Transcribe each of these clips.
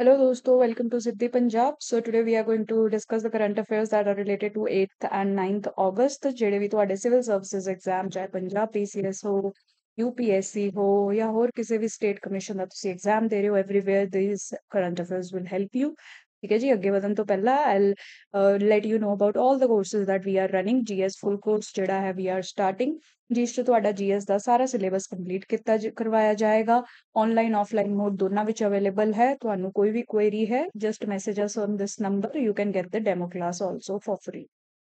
Hello दोस्तों, welcome to Siddhi Punjab. So today we are going to discuss the current affairs that are related to 8th and 9th August. जेड़े भी तुहाडे civil services exam चाहे Punjab PCS हो, UPSC हो या होर किसी भी स्टेट कमीशन का तुसी एग्जाम दे रहे हो, everywhere this current affairs will help you. ठीक है जी, अगे वधन तो पहला I'll let you know about all the courses that we are running. GS full course जेड़ा है we are starting, जिस तो तुहाडा GS का सारा सिलेबस कंप्लीट किया करवाया जाएगा. ऑनलाइन ऑफलाइन मोड दोनों विच अवेलेबल है. तुहानू कोई भी क्वेरी है just message us on this number, you can get the demo class also for free.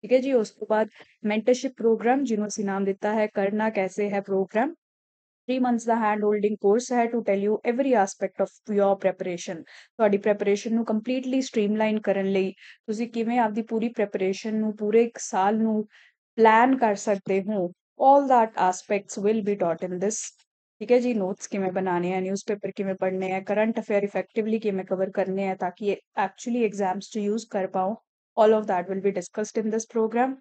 ठीक है जी, उस तो बाद मेंटरशिप प्रोग्राम जिन्होंने असीं नाम दिता है करना कैसे है प्रोग्राम. 3 months का हैंड होल्डिंग कोर्स है to tell you every aspect of your preparation. तुहाडी प्रैपरेशन नू कंप्लीटली स्ट्रीमलाइन करन लई तुसीं किवें आपदी पूरी प्रैपरेशन नू पूरे एक साल नू प्लान कर सकदे हो. All that aspects will be taught in this. ठीक है जी, नोट्स किवें बनाने हैं, न्यूज़पेपर किवें पढ़ने हैं, करंट अफेयर इफेक्टिवली किवें कवर करने हैं ताकि एक्चुअली एग्जाम्स च यूज कर पाओ. All of that will be discussed in this programme.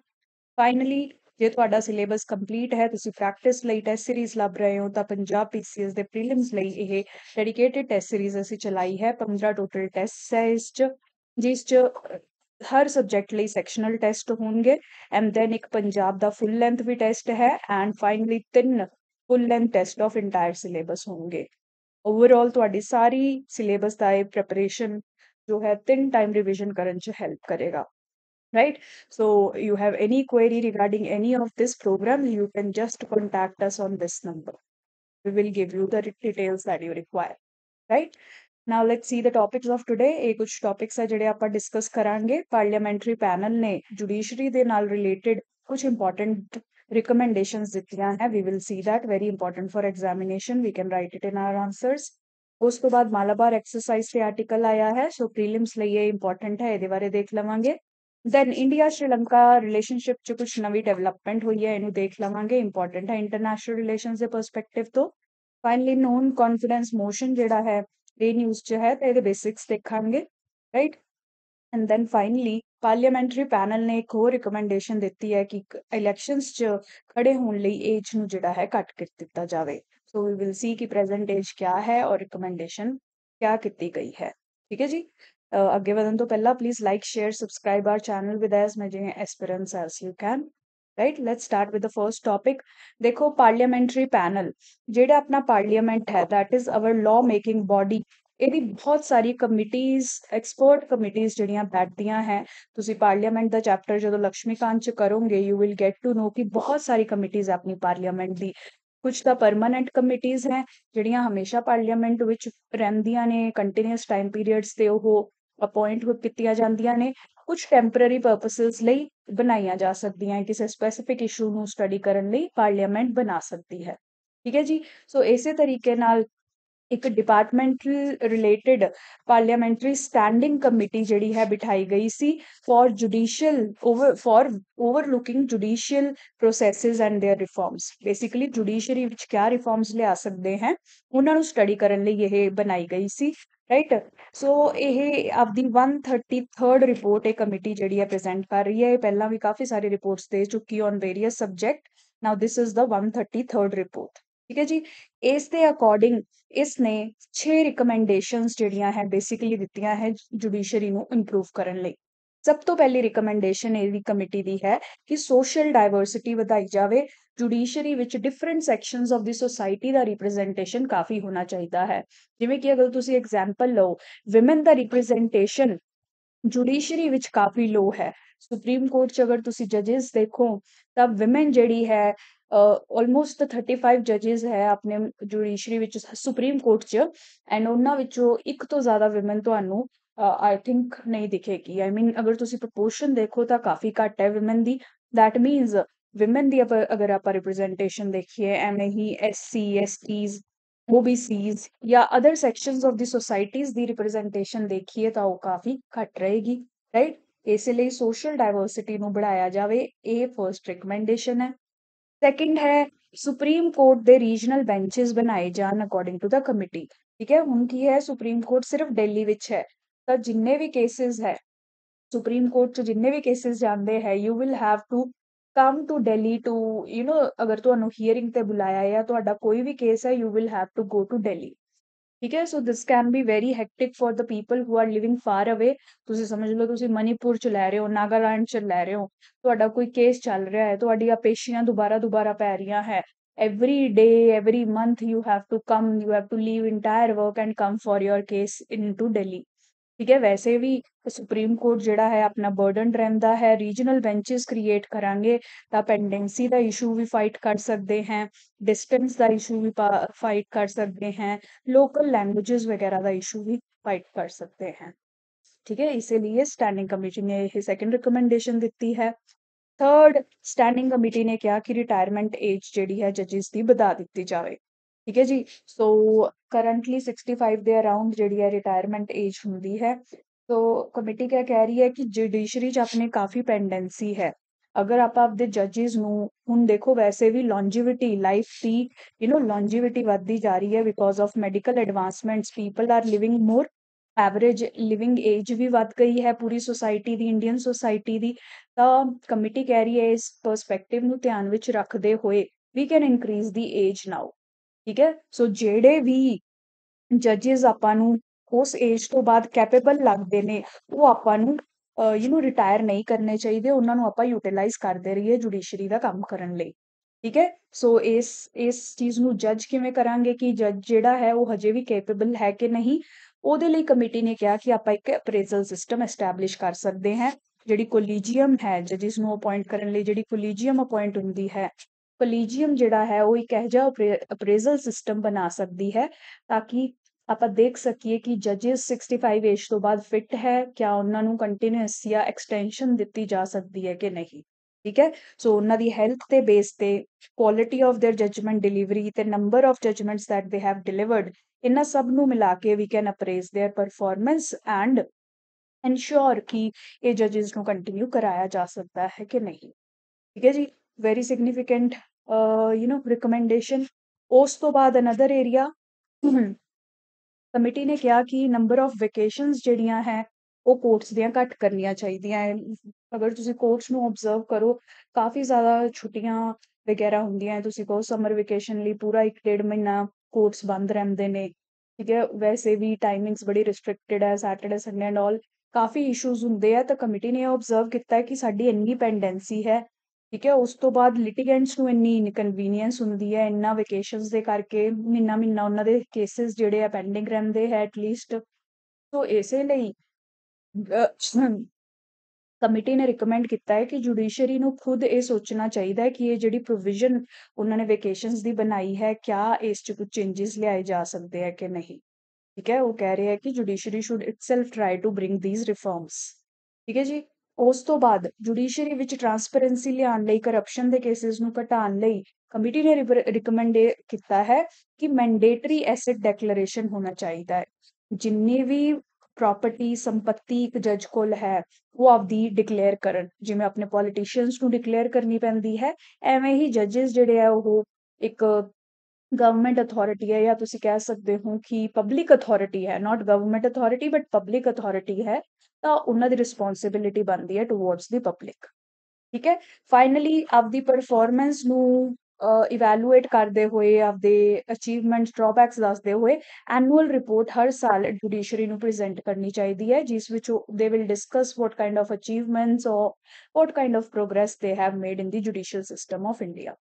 Finally जे तुहाडा सिलेबस कंप्लीट है, तुसी प्रैक्टिस लई टेस्ट सीरीज लभ रहे हो तो पंजाब PCS दे प्रीलिम्स लई यह डेडिकेटेड टेस्ट सीरीज असीं चलाई है. 15 टोटल टेस्ट है इस च, जिस च हर सब्जैक्ट लई सैक्शनल टेस्ट होंगे एंड दैन एक पंजाब दा फुल लेंथ भी टेस्ट है and finally 3 full length test of entire syllabus होंगे. ओवरऑल तुहाडी सारी सिलेबस दा ये प्रिपरेशन जो है 3 टाइम रिविजन करन च हेल्प करेगा. Right, so you have any query regarding any of this program, you can just contact us on this number. We will give you the details that you require. Right, now let's see the topics of today. ये कुछ topics है जिहड़े आपां discuss करांगे. Parliamentary panel ने judiciary दे नाल related कुछ important recommendations दित्तियां हैं. We will see that very important for examination. We can write it in our answers. उस तो बाद Malabar exercise से article आया है, so prelims लई ये important है, इहदे बारे देख लवांगे. दैन इंडिया श्रीलंका रिलेशनशिप च कुछ नवी डेवलपमेंट हुई है, इनू देख लवांगे, इंपॉर्टेंट है इंटरनेशनल रिलेशंस दे परस्पेक्टिव तो. फाइनली नॉन कॉन्फिडेंस मोशन जेड़ा है ये न्यूज़ च है, तो ये बेसिक्स देखांगे. Right, and then finally parliamentary panel ने एक होर रिकमेंडेशन दी है कि इलैक्शनस च खड़े होने लई एज नू जेड़ा है घट कर दिता जाए. सो वी विल सी कि प्रेजेंट एज क्या है और रिकमेंडेशन क्या की गई है. ठीक है जी, अगे वधन तो पहला please like share subscribe our channel with as much aspirants as you can. Right, let's start with the first topic. देखो पार्लियामेंटरी पैनल जेड़ा अपना पार्लियामेंट है that is our law making body, ਇਹਦੀ बहुत सारी कमिटीज एक्सपर्ट कमिटीज ਜਿਹੜੀਆਂ बैठदियां हैं. ਤੁਸੀਂ पार्लियामेंट ਦਾ ਚੈਪਟਰ ਜਦੋਂ ਲక్ష్ਮੀਕਾਂਤ ਚ ਕਰੋਗੇ you will get to know कि बहुत सारी कमिटीज अपनी पार्लियामेंट ਦੀ कुछ तो परमानेंट कमिटीज हैं ਜਿਹੜੀਆਂ हमेशा पार्लियामेंट ਵਿੱਚ ਰਹਿੰਦੀਆਂ ਨੇ ਕੰਟੀਨਿਊਸ टाइम ਪੀਰੀਅਡਸ ਤੇ ਉਹ अपॉइंट कीतियां जांदियां ने. कुछ टैंपररी परपसिस लई बनाईयां जा सकदियां है, किसी स्पैसिफिक इशू नू स्टडी करन लई पार्लीमेंट बना सकती है. ठीक है जी, सो इसे तरीके नाल एक departmental related parliamentary standing committee जिहड़ी है बिठाई गई सी for judicial overlooking judicial processes and their reforms. Basically judiciary विच क्या रिफॉर्म्स लिया सकते हैं उन्हां नू स्टडी करन लई यह बनाई गई सी. राइट, सो यह आपकी 133rd रिपोर्ट एक कमेटी जी है प्रेजेंट कर रही है. पहला भी काफ़ी सारी रिपोर्ट्स दे चुकी on various subject. Now this is the 133rd report. ठीक है जी, इस दे अकॉर्डिंग इसने 6 रिकमेंडेशंस जड़ियाँ हैं बेसिकली दित्तियां हैं जुडिशरी नू इंप्रूव करन लई. सब तो पहली रिकमेंडेशन इहदी कमेटी दी है कि सोशल डाइवर्सिटी वधाई जावे. जुडिशरी विच different sections of the society दा रिप्रेजेंटेशन काफ़ी होना चाहिए है. जिवें कि अगर तुसीं एग्जाम्पल लो विमेन दा रिप्रेजेंटेशन जुडिशरी विच काफ़ी लो है. सुप्रीम कोर्ट च अगर तुसीं जजिस देखो तो विमेन जिहड़ी है ऑलमोस्ट 35 जजिस है अपने जुडिशरी विच सुप्रीम कोर्ट च, एंड उन्हां विचों एक तो ज़्यादा विमेन तुहानूं आई थिंक नहीं दिखेगी. आई मीन अगर तुसीं प्रपोर्शन देखो तो काफ़ी घट है विमेन दी. दैट मीनस विमेन दी अगर आप रिप्रेजेंटेशन देखिए एवं ही SC STs OBCs या other sections of the societies दी रिप्रेजेंटेशन देखिए तो वह काफ़ी घट रहेगी. राइट, इसलिए सोशल डाइवर्सिटी नू बढ़ाया जाए, ये फर्स्ट रिकमेंडेशन है. सैकेंड है सुप्रीम कोर्ट दे रीजनल बेंचिस बनाए जान अकॉर्डिंग टू द कमिटी. ठीक है, हुण की है सुप्रीम कोर्ट सिर्फ दिल्ली विच है तो जिन्ने भी केसिस है सुप्रीम कोर्ट च जिन्ने भी केसिस जाते हैं you will have to come to Delhi to you know अगर तुहानू हियरिंग ते बुलाया या तुहाडा कोई भी केस है you will have to go to Delhi. ठीक है। So this can be very hectic for the people who are living far away. तुसी समझ लो तुसी मणिपुर च लै रहे हो, नागालैंड च लै रहे हो, तुहाडा कोई केस चल रहा है, तुहाडियां पेशियां दोबारा पै रहियां है। Every day, every month, you have to come, you have to leave entire work and come for your case into Delhi। ठीक है, वैसे भी सुप्रीम कोर्ट जिहड़ा है अपना बर्डन रहिंदा है, रीजनल बेंचेस क्रिएट करांगे तां पेंडेंसी दा इशू भी फाइट कर सकते हैं, डिस्टेंस दा इशू भी फाइट कर सकते हैं, लोकल लैंग्वेजेस वगैरह दा इशू भी फाइट कर सकते हैं। ठीक है, इसीलिए स्टैंडिंग कमेटी ने ये सेकेंड रिकमेंडेशन दी है। थर्ड, स्टैंडिंग कमेटी ने कहा कि रिटायरमेंट एज जी है जजिस की बढ़ा दी जाए। ठीक है जी, सो करंटली 65 के अराउंड जी रिटायरमेंट एज होंगी है। तो कमेटी क्या कह रही है कि जुडिशरी च अपने काफ़ी पेंडेंसी है। अगर आप आपदे जजिस हुण देखो, वैसे भी लॉन्जिविटी लाइफ की लॉन्जिविटी बढ़ती जा रही है because of medical advancements, people are living more, average living age भी बढ़ गई है पूरी सोसाइटी दी, इंडियन सोसाइटी दी। तां कमेटी कह रही है इस परसपैक्टिव नूं ध्यान विच रखदे होए we can increase the age now. ठीक है, सो जेडे भी जजिस आपां नूं उस एज तो बाद कैपेबल लगदे ने, वो आपां नूं रिटायर नहीं करने चाहिए, उन्हां नूं आपां यूटिलाइज करदे रहिए जुडिशरी दा काम करन लई। ठीक है, सो इस चीज़ नूं जज किवें करांगे कि जज जिहड़ा है वो हजे भी कैपेबल है कि नहीं, ਉਹਦੇ ਲਈ कमेटी ने कहा कि आप एक अप्रेजल सिस्टम एस्टैबलिश कर सकते हैं। जी कोलीजियम है जजिस नूं अपॉइंट करने लई, जी कोलीजियम अपॉइंट होंदी है, कोलीजियम जिहड़ा है वो एक ऐसा अप्रेजल सिस्टम बना सकती है ताकि आप देख सकिए कि जजिस 65 एज तो बाद फिट है क्या, उन्हां नूं कंटीन्यूअस या एक्सटेंशन दित्ती जा सकती है कि नहीं। ठीक है, सो उन्हां दी हेल्थ के बेस ते, quality of their judgement delivery ते number of judgements that they have delivered, इन्हां सब नूं मिला के we can appraise their performance and ensure कि ये जजिस नूं कंटिन्यू कराया जा सकता है कि नहीं। ठीक है जी, वेरी सिग्निफिकेंट रिकमेंडेशन। उस तो बाद अनदर एरिया कमेटी ने कहा कि नंबर ऑफ वेकेशंस जिहड़ियां है वो कोर्ट्स दियां घट करनियां चाहिदियां है। अगर तुसीं कोर्ट्स नूं ऑब्जर्व करो, काफ़ी ज़्यादा छुट्टियां वगैरह होंदियां है, तुसीं कहो समर वेकेशन लई पूरा 1 डेढ़ महीना कोर्ट्स बंद रहते हैं। ठीक है, वैसे भी टाइमिंग्स बड़ी रिस्ट्रिक्टेड है, सैटरडे संडे एंड ऑल काफ़ी इशूज होंगे है। तो कमेटी ने ऑब्जर्व किया कि साड़ी इन्नी पेंडेंसी है। ठीक है, उस तो बाद लिटिगेंट्स को इन्नी इनकनवीनियंस होंगी है, इन्ना वेकेशंस के करके महीना महीना उन्होंने केसेस जोड़े है पेंडिंग रहते हैं एटलीस्ट। तो इसे कमेटी ने रिकमेंड किया है कि जुडिशरी को खुद ये सोचना चाहिए कि ये जी प्रोविजन उन्होंने वेकेशंस की बनाई है क्या इस कुछ चेंजेस लियाए जा सकते हैं कि नहीं। ठीक है, वो कह रहे हैं कि judiciary should itself try to bring these reforms. ठीक है जी, उस तो बाद जुडिशरी विच ट्रांसपेरेंसी लियाउण लई, करप्शन के केसेस नूं घटाउण लई कमेटी ने रिकमेंड किया है कि मैंडेटरी एसेट डेक्लेरेशन होना चाहिए है। जिन्नी भी प्रॉपर्टी संपत्ति एक जज कोल है वो आपदी डिक्लेयर करन, जिवें अपने पॉलिटिशियंस नूं डिक्लेयर करनी पैंदी है, एवें ही जजिस जिहड़े आ वो एक गवर्नमेंट अथॉरिटी है या तुसीं कह सकदे हो कि पब्लिक अथॉरिटी है, not government authority but public authority है, तो उन्हां दी रिस्पोंसिबिलिटी बनदी है टुवर्ड्स दी पब्लिक। ठीक है, फाइनली आपदी परफॉर्मेंस नूं इवैलुएट करते हुए, आपके अचीवमेंट्स ड्रॉबैक्स दसते हुए एनुअल रिपोर्ट हर साल जुडिशरी को प्रेजेंट करनी चाहिए है, जिस विच they will discuss what kind of achievements और what kind of progress they have made in the judicial system of India.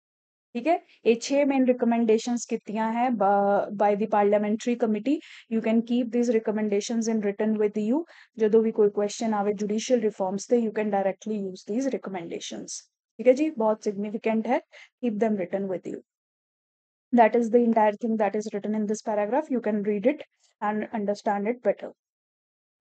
ठीक है, ये 6 मेन रिकमेंडेशंस कीतियां हैं by the parliamentary committee. You can keep these recommendations in written with you, जो भी कोई question आवे जुडिशियल रिफॉर्म्स से you can directly use these recommendations. ठीक है जी, बहुत सिग्निफिकेंट है, keep them written with you. That is the entire thing that is written in this paragraph, you can read it and understand it better,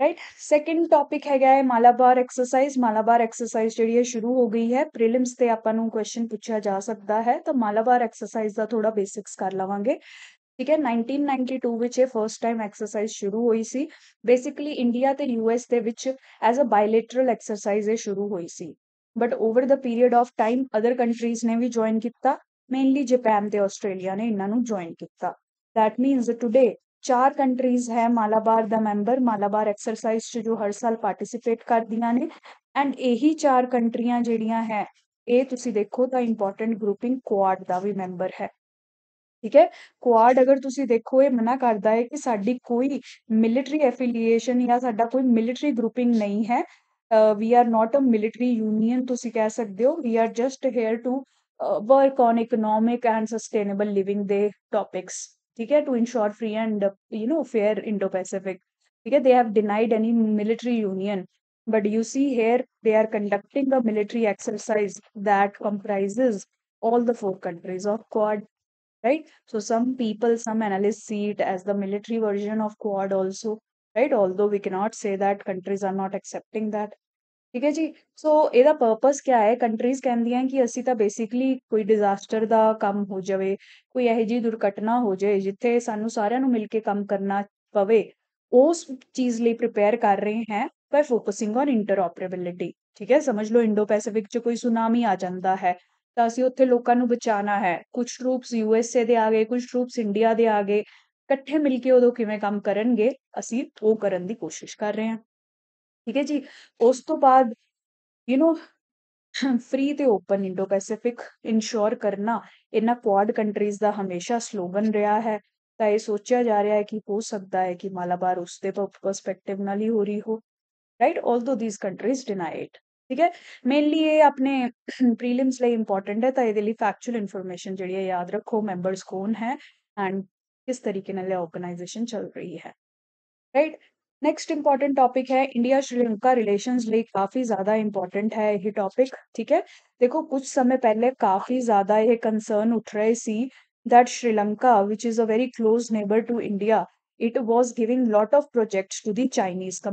right. Second topic है Malabar exercise. Malabar exercise जी है शुरू हो गई है, प्रीलिम्स से आपको क्वेश्चन पूछा जा सकता है, तो मालाबार एक्सरसाइज का थोड़ा बेसिक्स कर लवेंगे। ठीक है, 1992 ਵਿੱਚ ਇਹ ਫਸਟ ਟਾਈਮ ਐਕਸਰਸਾਈਜ਼ ਸ਼ੁਰੂ ਹੋਈ ਸੀ, ਬੇਸਿਕਲੀ ਇੰਡੀਆ ਤੇ US ਦੇ ਵਿੱਚ ਐਜ਼ ਅ ਬਾਇਲੇਟਰਲ ਐਕਸਰਸਾਈਜ਼ ਇਹ ਸ਼ੁਰੂ ਹੋਈ ਸੀ। But over the period of time other countries ने भी ज्वाइन किया, मेनली जापान ते ऑस्ट्रेलिया ने इन्हों ज्वाइन किया। दैट मीनस टुडे 4 कंट्रीज है Malabar the member, Malabar exercise जो हर साल पार्टिसिपेट कर दिया ने, एंड यही 4 कंट्रियां जिहड़ियां है ये तुसीं देखो तो इंपोर्टेंट ग्रुपिंग क्वाड का भी मैंबर है। ठीक है। क्वाड अगर तुसी देखो ये मना करता है कि साड़ी कोई मिलिट्री एफिलिएशन या साड़ा कोई मिलिट्री ग्रुपिंग नहीं है, we are not a military union तुसी कह सकते हो, we are just here to work on economic and sustainable living दे टॉपिक्स, ठीक है, to ensure free and fair Indo Pacific, ठीक है। They have denied any military union, but you see here they are conducting a military exercise that comprises all the four countries of Quad, right? So some people, some analysts see it as the military version of Quad also, right? Although we cannot say that countries are not accepting that. ठीक है जी। सो ਇਹਦਾ purpose क्या है? Countries ਕਹਿੰਦੀਆਂ ਕਿ ਅਸੀਂ ਤਾਂ basically ਕੋਈ disaster ਦਾ ਕੰਮ ਹੋ ਜਾਵੇ, ਕੋਈ ਇਹੋ ਜਿਹੀ ਦੁਰਘਟਨਾ ਹੋ ਜਾਏ ਜਿੱਥੇ ਸਾਨੂੰ ਸਾਰਿਆਂ ਨੂੰ ਮਿਲ ਕੇ ਕੰਮ ਕਰਨਾ ਪਵੇ, ਉਸ ਚੀਜ਼ ਲਈ prepare ਕਰ ਰਹੇ हैं by focusing on interoperability, ठीक है। समझ लो इंडो पैसिफिक 'ਚ ਕੋਈ ਸੁਨਾਮੀ ਆ ਜਾਂਦਾ ਹੈ ਤਾਂ ਅਸੀਂ ਉੱਥੇ ਲੋਕਾਂ ਨੂੰ ਬਚਾਉਣਾ ਹੈ, ਕੁਝ ਟਰੂਪਸ USA ਦੇ ਆ ਗਏ, ਕੁਝ ਟਰੂਪਸ ਇੰਡੀਆ ਦੇ ਆ ਗਏ, ਇਕੱਠੇ ਮਿਲ ਕੇ ਉਦੋਂ ਕਿਵੇਂ ਕੰਮ ਕਰਨਗੇ ਅਸੀਂ ਉਹ ਕਰਨ ਦੀ ਕੋਸ਼ਿਸ਼ ਕਰ ਰਹੇ ਹਾਂ, ਠੀਕ ਹੈ ਜੀ। ਉਸ ਤੋਂ ਬਾਅਦ ਫ੍ਰੀ ਤੇ ਓਪਨ ਇੰਡੋ ਪੈਸਿਫਿਕ ਇਨਸ਼ੋਰ ਕਰਨਾ ਇਹਨਾਂ ਕੁਆਡ ਕੰਟਰੀਜ਼ ਦਾ ਹਮੇਸ਼ਾ ਸਲੋਗਨ ਰਿਹਾ ਹੈ, ਤਾਂ ਇਹ ਸੋਚਿਆ ਜਾ ਰਿਹਾ ਹੈ ਕਿ ਹੋ ਸਕਦਾ ਹੈ ਕਿ ਮਾਲਾਬਾਰ ਉਸਦੇ ਪਰਸਪੈਕਟਿਵ ਨਾਲ ਹੀ ਹੋ ਰਹੀ ਹੋ, right. Although these countries deny it, ठीक है। मेनली ये अपने प्रीलिम्स लिए इंपॉर्टेंट है, तो ये फैक्चुअल इन्फॉर्मेशन जी याद रखो, मैंबर्स कौन है एंड किस तरीके नाल ऑर्गेनाइजेशन चल रही है, राइट। नेक्स्ट इंपॉर्टेंट टॉपिक है इंडिया श्रीलंका रिलेशंस लिए काफी ज्यादा इंपॉर्टेंट है ये टॉपिक, ठीक है। देखो कुछ समय पहले काफी ज्यादा ये कंसर्न उठ रहे सी that Sri Lanka which is a very close neighbour to India, it was giving lot of projects to the Chinese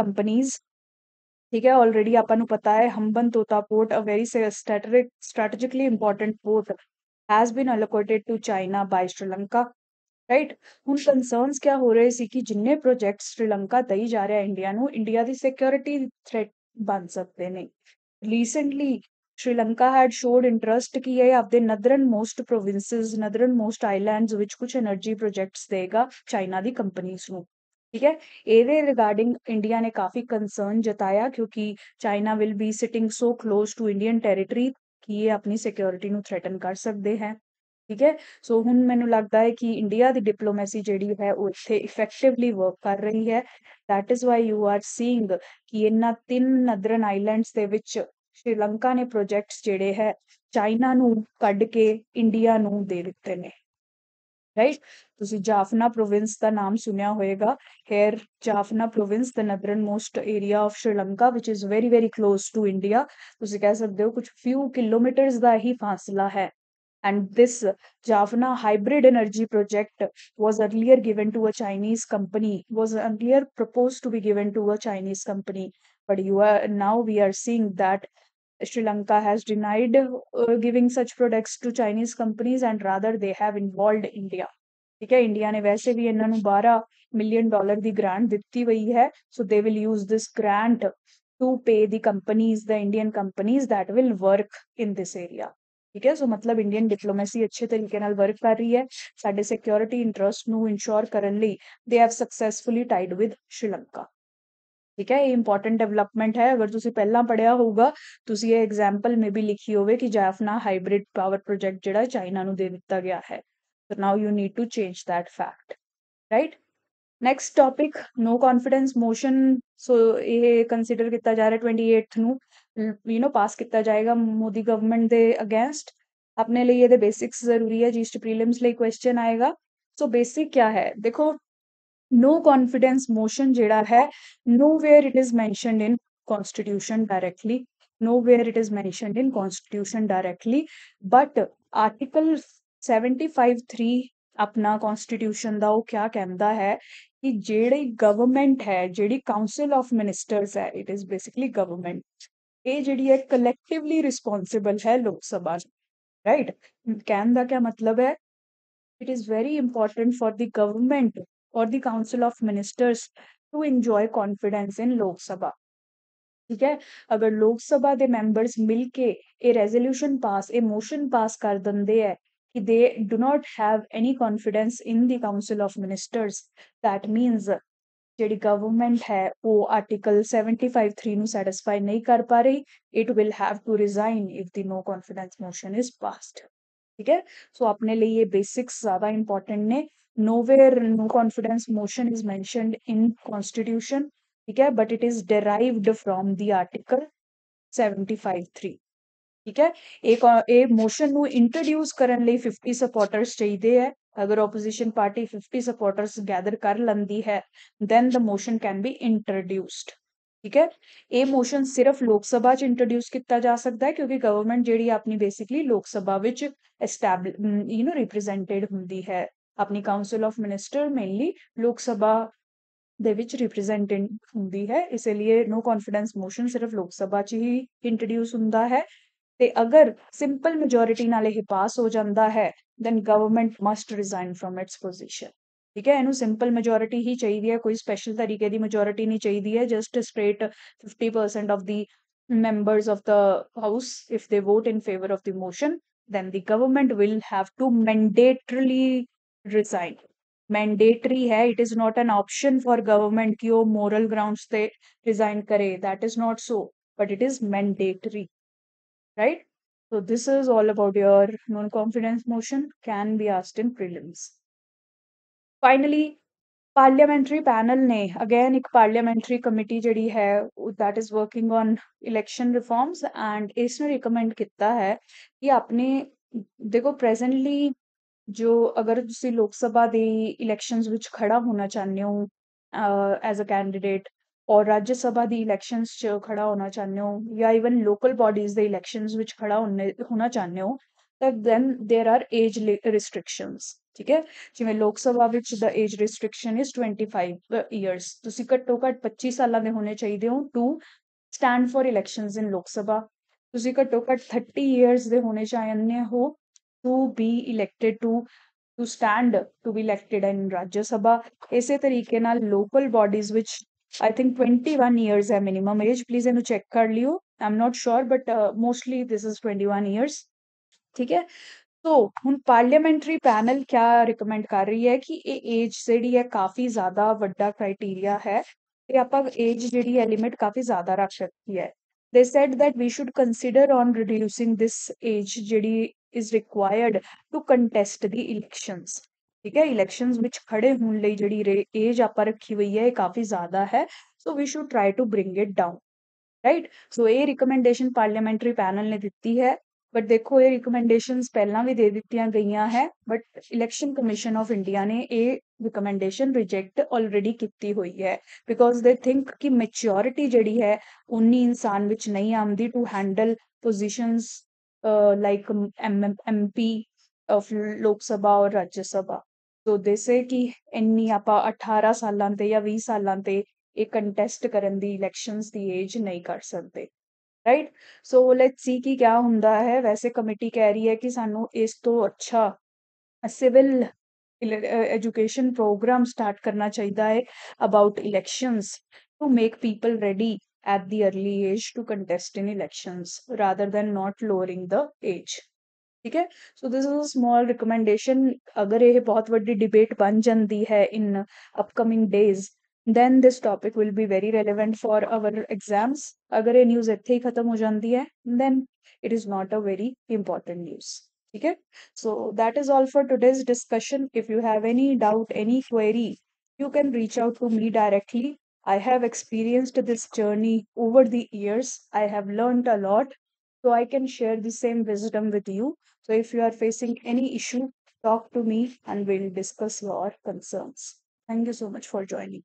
companies, ठीक है। ऑलरेडी आपको पता है Hambantota port, a very strategically important port has been allocated to China by Sri Lanka, right. हुण concerns क्या हो रहे सी कि जिन्ने प्रोजेक्ट श्रीलंका दई जा रहा है इंडिया नूं, इंडिया दी सिक्योरिटी थ्रेट बन सकते ने। Recently Sri Lanka had showed interest कि यह आपदे नदरन मोस्ट आइलैंड्स विच कुछ एनर्जी प्रोजेक्ट्स देगा चाइना दी कंपनीज नूं, ठीक है। एदे रिगार्डिंग इंडिया ने काफी कंसर्न जताया क्योंकि China will be sitting so close to Indian territory कि ये अपनी सिक्योरिटी नू थ्रेटन कर सकते हैं, ठीक है। सो हुण मैनू लगता है कि इंडिया दी डिप्लोमेसी जिहड़ी है वो इत्थे इफेक्टिवली वर्क कर रही है, that is why you are seeing कि इन्हां तीन नदरन आइलैंड्स दे विच श्रीलंका ने प्रोजेक्ट्स जिहड़े है चाइना नू कढ के इंडिया नू दे दित्ते ने, राइट। तुसी जाफना प्रोविंस का नाम सुनिया होएगा, here Jaffna province the northern most area of Sri Lanka which is very very close to India, तुसी कह सकते हो कुछ फ्यू किलोमीटर्स का ही फासला है। And this Jaffna hybrid energy project was earlier proposed to be given to a Chinese company, but now we are seeing that Sri Lanka has denied giving such products to Chinese companies and rather they have involved India, ठीक है। India ने वैसे भी इन्होंने $12 million दी grant दिती हुई है, so they will use this grant to pay the companies, the Indian companies that will work in this area, ठीक है। सो मतलब इंडियन डिप्लोमेसी अच्छे तरीके नाल वर्क कर रही है साडे सिक्योरिटी इंटरेस्ट नू इंश्योर करन लई, they have successfully tied with Sri Lanka, ठीक है। ये इंपॉर्टेंट डेवलपमेंट है, अगर तुसी पहला पढ़िया होगा तुसी ये एग्जाम्पल में भी लिखी होवे कि जाफना हाइब्रिड पावर प्रोजेक्ट जिहड़ा चाइना नू दे दिता गया है, so now you need to change that fact, right? Next topic, no confidence motion, so ये कंसीडर किया जा रहा है 28 नू पास किया जाएगा मोदी गवर्नमेंट दे अगेंस्ट। अपने लिए ये बेसिक्स जरूरी है, जीएसटी प्रीलिम्स लिए क्वेश्चन आएगा। सो बेसिक क्या है, देखो नो कॉन्फिडेंस मोशन जिहड़ा है, nowhere it is mentioned in constitution directly, but article 75.3 अपना कॉन्स्टिट्यूशन दा वो क्या कहता है कि जिहड़ी गवर्नमेंट है, जिहड़ी काउंसिल ऑफ मिनिस्टर्स है, इट इज बेसिकली गवर्नमेंट, ये जिहड़ी है कलैक्टिवली रिस्पोंसिबल है लोक सभा, राइट। कहने का क्या मतलब है, it is very important for the government और the council of ministers to enjoy confidence in Lok Sabha, ठीक है। अगर लोक सभा के मैंबर्स मिल के ये रेजोल्यूशन पास, ये मोशन पास कर देंगे है कि they do not have any confidence in the council of ministers, that means जिहड़ी गवर्नमेंट है वो आर्टिकल 75.3 नू सैटिस्फाई नहीं कर पा रही, it will have to resign if the no confidence motion is passed, ठीक है। सो अपने लिए ये बेसिक्स ज्यादा इंपॉर्टेंट ने। Nowhere no confidence motion is mentioned in constitution, ठीक है, but it is derived from the article 75.3, ठीक है। एक मोशन ਨੂੰ ਇੰਟਰੋਡਿਊਸ ਕਰਨ ਲਈ 50 ਸਪੋਰਟਰਸ ਚਾਹੀਦੇ ਹੈ। अगर opposition party 50 supporters गैदर कर लंदी है then the motion can be introduced, ठीक है। ये motion सिर्फ लोक सभा च इंट्रोड्यूस किया जा सकता है क्योंकि गवर्नमेंट जी अपनी बेसिकली लोक सभा विच रिप्रेजेंटेड होंगी है, अपनी काउंसिल ऑफ मिनिस्टर मेनली लोक सभा दे विच रिप्रेजेंटेड होंगी है, इसलिए नो कॉन्फिडेंस मोशन सिर्फ लोक सभा च ही इंट्रोड्यूस होंदा है। ते अगर सिंपल मेजोरिटी नाल ही पास हो जाता है then government must resign from its position, ठीक है। इनू सिंपल मेजोरिटी ही चाहिए है, कोई स्पेशल तरीके की मेजोरिटी नहीं चाहिए है, just straight 50% of the members of the house if they vote in favour of the motion then the government will have to mandatorily resign. Mandatory है, it is not an option for government कि वो moral grounds पे resign करे, that is not so, but it is mandatory, right. So this is all about your non-confidence motion can be asked in prelims. Finally, parliamentary panel ने again एक parliamentary committee जड़ी है that is working on election reforms and इसने recommend किया है कि आपने देखो presently जो अगर तुसी लोक सभा दे elections विच खड़ा होना चाहते हो as a candidate और राज्य सभा दी इलेक्शंस च खड़ा होना चाहते हो या इवन लोकल बॉडीज दे इलेक्शंस विच खड़ा होना चाहते हो तो then there are age restrictions, ठीक है। जिवें लोक सभा विच the age restriction is 25 years, तुसी घट्टो घट 25 साल के होने चाहिए हो to stand for elections in Lok Sabha, तुसी घट्टो घट 30 ईयर्स के होने चाहिए हो to stand to be elected in Rajya Sabha. इसे तरीके नाल लोकल बॉडीज विच I think 21 years है minimum age, please इन्हें check कर लियो, I'm not sure but mostly this is 21 years, ठीक है। तो हुन पार्लियामेंट्री पैनल क्या रिकमेंड कर रही है कि एज जी है काफ़ी ज़्यादा वड्डा क्राइटेरिया है, ते आपां एज जी है लिमिट काफ़ी ज़्यादा रख सकती है। They said that we should consider on reducing this age ji is required to contest the elections, ठीक है। इलेक्शंस विच खड़े होने लई जिहड़ी एज आप रखी हुई है काफ़ी ज़्यादा है, so we should try to bring it down, right. So ये रिकमेंडेशन पार्लियामेंट्री पैनल ने दिती है, बट देखो ये रिकमेंडेशनस पहला भी दे दित्तियां गई है but election commission of India ने ये रिकमेंडेशन रिजेक्ट ऑलरेडी की हुई है बिकॉज दे थिंक कि मैच्योरिटी जिहड़ी है उन्नी इंसान विच नहीं आंदी to handle positions like MP of Lok Sabha और राज्य सभा। तो जैसे कि इन्नी आप 18 सालों से या 20 सालों से एक कंटेस्ट करने दी इलेक्शंस दी एज नहीं कर सकते, राइट। सो लेट्स सी कि क्या होंदा है। वैसे कमेटी कह रही है कि सानू इस तो अच्छा सिविल एजुकेशन प्रोग्राम स्टार्ट करना चाहिए है about elections to make people ready at the early age to contest in elections rather than not lowering the age, ठीक है। So this is a small recommendation. अगर यह बहुत बड़ी डिबेट बन जाती है in upcoming days then this topic will be very relevant for our exams. अगर ये न्यूज़ इत्थे ही खत्म हो जाती है then it is not a very important news, ठीक है। So that is all for today's discussion. If you have any doubt any query you can reach out to me directly. I have experienced this journey over the years, I have learned a lot, so I can share the same wisdom with you. So if you are facing any issue, talk to me and we'll discuss your concerns. Thank you so much for joining.